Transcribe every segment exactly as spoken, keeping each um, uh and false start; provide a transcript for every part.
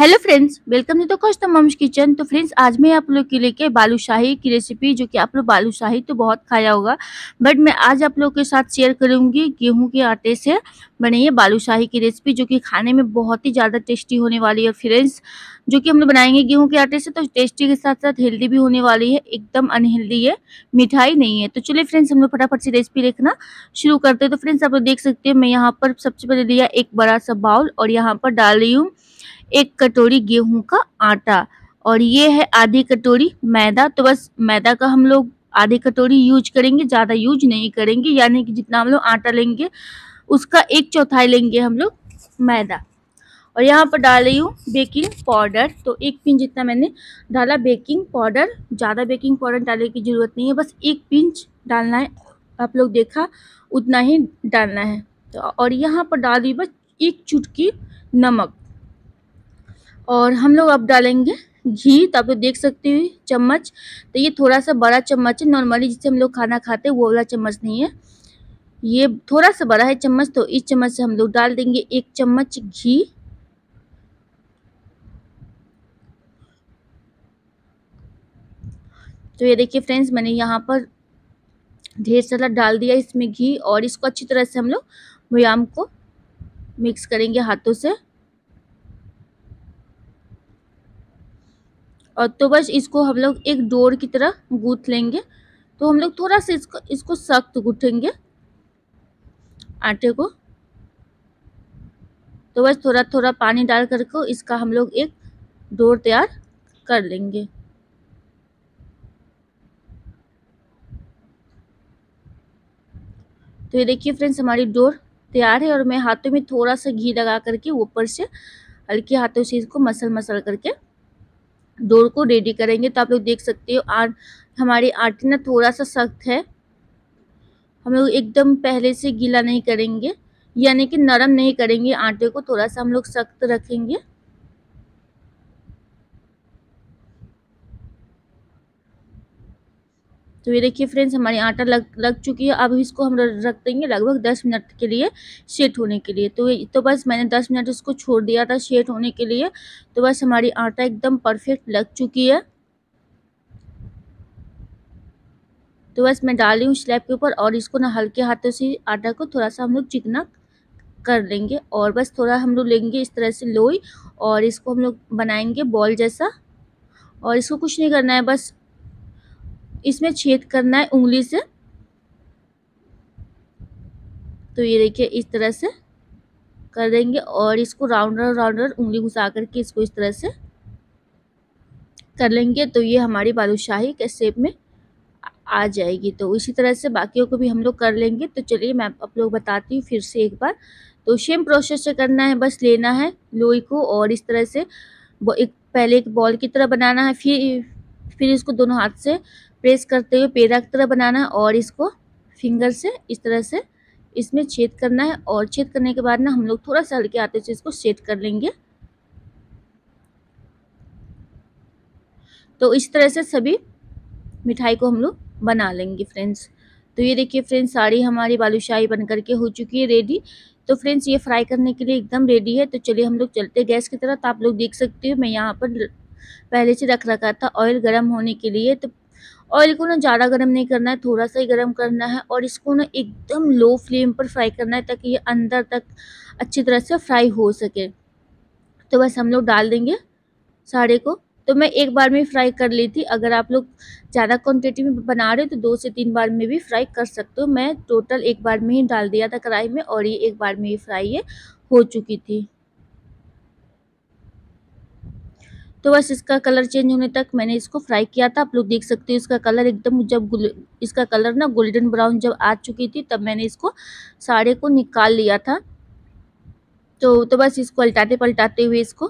Hello friends, welcome to the Kaustubh mum's kitchen. तो friends, आज मैं आप लोग के लेके बालूशाही की रेसिपी, जो कि आप लोग बालूशाही तो बहुत खाया होगा, बट मैं आज आप लोग के साथ शेयर करूंगी गेहूं के आटे से बने ये बालूशाही की रेसिपी, जो कि खाने में बहुत ही ज़्यादा टेस्टी होने वाली है फ्रेंड्स। जो कि हम लोग बनाएंगे गेहूँ के आटे से, तो टेस्टी के साथ साथ हेल्दी भी होने वाली है, एकदम अनहेल्दी है, मिठाई नहीं है। तो चलिए फ्रेंड्स, हम लोग फटाफट से रेसिपी देखना शुरू करते हैं। तो फ्रेंड्स, आप लोग देख सकते हैं मैं यहाँ पर सबसे पहले लिया एक बड़ा सा बाउल और यहाँ पर डाल रही हूँ एक कटोरी गेहूं का आटा और ये है आधी कटोरी मैदा। तो बस मैदा का हम लोग आधी कटोरी यूज करेंगे, ज़्यादा यूज नहीं करेंगे, यानी कि जितना हम लोग आटा लेंगे उसका एक चौथाई लेंगे हम लोग मैदा। और यहाँ पर डाल रही हूँ बेकिंग पाउडर, तो एक पिंच जितना मैंने डाला बेकिंग पाउडर। ज़्यादा बेकिंग पाउडर डालने की ज़रूरत नहीं है, बस एक पिंच डालना है, आप लोग देखा उतना ही डालना है। तो और यहाँ पर डाल रही बस एक चुटकी नमक और हम लोग अब डालेंगे घी। तो आप लोग देख सकते हो चम्मच, तो ये थोड़ा सा बड़ा चम्मच है, नॉर्मली जिससे हम लोग खाना खाते हैं वो वाला चम्मच नहीं है, ये थोड़ा सा बड़ा है चम्मच। तो इस चम्मच से हम लोग डाल देंगे एक चम्मच घी तो ये देखिए फ्रेंड्स, मैंने यहाँ पर ढेर सारा डाल दिया इसमें घी और इसको अच्छी तरह से हम लोग व्यायाम को मिक्स करेंगे हाथों से। और तो बस इसको हम लोग एक डोर की तरह गूथ लेंगे। तो हम लोग थोड़ा सा इसको इसको सख्त गूथेंगे आटे को। तो बस थोड़ा थोड़ा पानी डाल करके इसका हम लोग एक डोर तैयार कर लेंगे। तो ये देखिए फ्रेंड्स, हमारी डोर तैयार है और मैं हाथों में थोड़ा सा घी लगा करके ऊपर से हल्के हाथों से इसको मसल मसल करके डोर को रेडी करेंगे। तो आप लोग देख सकते हो आज हमारे आटे ना थोड़ा सा सख्त है, हम लोग एकदम पहले से गीला नहीं करेंगे, यानी कि नरम नहीं करेंगे आटे को, थोड़ा सा हम लोग सख्त रखेंगे। तो ये देखिए फ्रेंड्स, हमारी आटा लग लग चुकी है। अब इसको हम रख देंगे लगभग दस मिनट के लिए सेट होने के लिए। तो तो बस मैंने दस मिनट इसको छोड़ दिया था सेट होने के लिए। तो बस हमारी आटा एकदम परफेक्ट लग चुकी है। तो बस मैं डाली हूँ स्लैब के ऊपर और इसको ना हल्के हाथों से आटा को थोड़ा सा हम लोग चिकना कर लेंगे। और बस थोड़ा हम लोग लेंगे इस तरह से लोई और इसको हम लोग बनाएंगे बॉल जैसा। और इसको कुछ नहीं करना है, बस इसमें छेद करना है उंगली से। तो ये देखिए इस तरह से कर देंगे और इसको राउंडर राउंडर उंगली घुसा करके इसको इस तरह से कर लेंगे। तो ये हमारी बालूशाही के शेप में आ जाएगी। तो इसी तरह से बाकियों को भी हम लोग कर लेंगे। तो चलिए मैं आप लोग बताती हूँ फिर से एक बार। तो सेम प्रोसेस से करना है, बस लेना है लोई को और इस तरह से एक पहले एक बॉल की तरह बनाना है, फिर फिर इसको दोनों हाथ से प्रेस करते हुए पेड़ा की तरह बनाना है और इसको फिंगर से इस तरह से इसमें छेद करना है। और छेद करने के बाद ना हम लोग थोड़ा सा हल्के हाथों से इसको सेट कर लेंगे। तो इस तरह से सभी मिठाई को हम लोग बना लेंगे फ्रेंड्स। तो ये देखिए फ्रेंड्स, सारी हमारी बालूशाही बन करके हो चुकी है रेडी। तो फ्रेंड्स, ये फ्राई करने के लिए एकदम रेडी है। तो चलिए हम लोग चलते गैस की तरफ। तो आप लोग देख सकते हो मैं यहाँ पर पहले से रख रखा था ऑयल गरम होने के लिए। तो ऑयल को ना ज़्यादा गरम नहीं करना है, थोड़ा सा ही गरम करना है और इसको ना एकदम लो फ्लेम पर फ्राई करना है ताकि ये अंदर तक अच्छी तरह से फ्राई हो सके। तो बस हम लोग डाल देंगे सारे को। तो मैं एक बार में फ्राई कर ली थी, अगर आप लोग ज़्यादा क्वांटिटी में बना रहे हो तो दो से तीन बार में भी फ्राई कर सकते हो। मैं टोटल एक बार में ही डाल दिया था कढ़ाई में और ये एक बार में ही फ्राई हो चुकी थी। तो बस इसका कलर चेंज होने तक मैंने इसको फ्राई किया था। आप लोग देख सकते हो इसका कलर एकदम, जब इसका कलर ना गोल्डन ब्राउन जब आ चुकी थी तब मैंने इसको सारे को निकाल लिया था। तो तो बस इसको उल्टाते पलटाते हुए इसको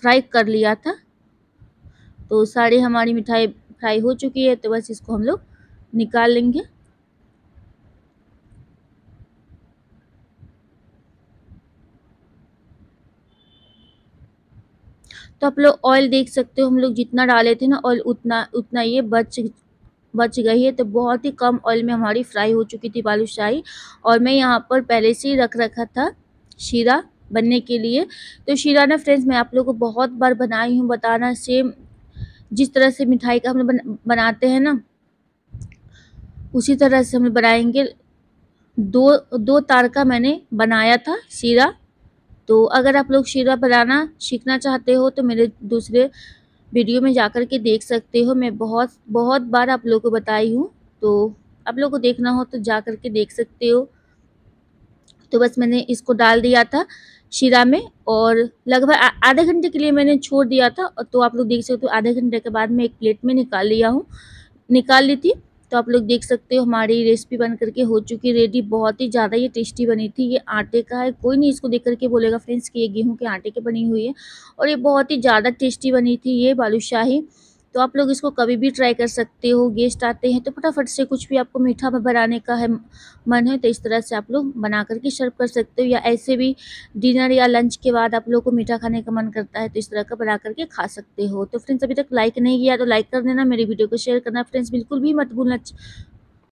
फ्राई कर लिया था। तो सारे हमारी मिठाई फ्राई हो चुकी है। तो बस इसको हम लोग निकाल लेंगे। तो आप लोग ऑयल देख सकते हो, हम लोग जितना डाले थे ना ऑयल उतना उतना ये बच बच गई है। तो बहुत ही कम ऑयल में हमारी फ्राई हो चुकी थी बालूशाही। और मैं यहाँ पर पहले से ही रख रखा था शीरा बनने के लिए। तो शीराना फ्रेंड्स मैं आप लोगों को बहुत बार बनाई हूँ, बताना सेम जिस तरह से मिठाई का हम बन, बनाते हैं ना उसी तरह से हम बनाएंगे। दो दो तार का मैंने बनाया था शीरा। तो अगर आप लोग शीरा बनाना सीखना चाहते हो तो मेरे दूसरे वीडियो में जाकर के देख सकते हो, मैं बहुत बहुत बार आप लोगों को बताई हूँ। तो आप लोगों को देखना हो तो जा कर के देख सकते हो। तो बस मैंने इसको डाल दिया था शीरा में और लगभग आधे घंटे के लिए मैंने छोड़ दिया था। तो आप लोग देख सकते हो आधे घंटे के बाद मैं एक प्लेट में निकाल लिया हूँ, निकाल ली थी। तो आप लोग देख सकते हो हमारी रेसिपी बन करके हो चुकी रेडी। बहुत ही ज़्यादा ये टेस्टी बनी थी। ये आटे का है, कोई नहीं इसको देख करके बोलेगा फ्रेंड्स कि ये गेहूँ के आटे की बनी हुई है। और ये बहुत ही ज़्यादा टेस्टी बनी थी ये बालूशाही। तो आप लोग इसको कभी भी ट्राई कर सकते हो। गेस्ट आते हैं तो फटाफट से कुछ भी आपको मीठा बनाने का है मन है तो इस तरह से आप लोग बना करके सर्व कर सकते हो। या ऐसे भी डिनर या लंच के बाद आप लोग को मीठा खाने का मन करता है तो इस तरह का बना करके खा सकते हो। तो फ्रेंड्स अभी तक लाइक नहीं किया तो लाइक कर देना, मेरी वीडियो को शेयर करना फ्रेंड्स बिल्कुल भी मत भूलना।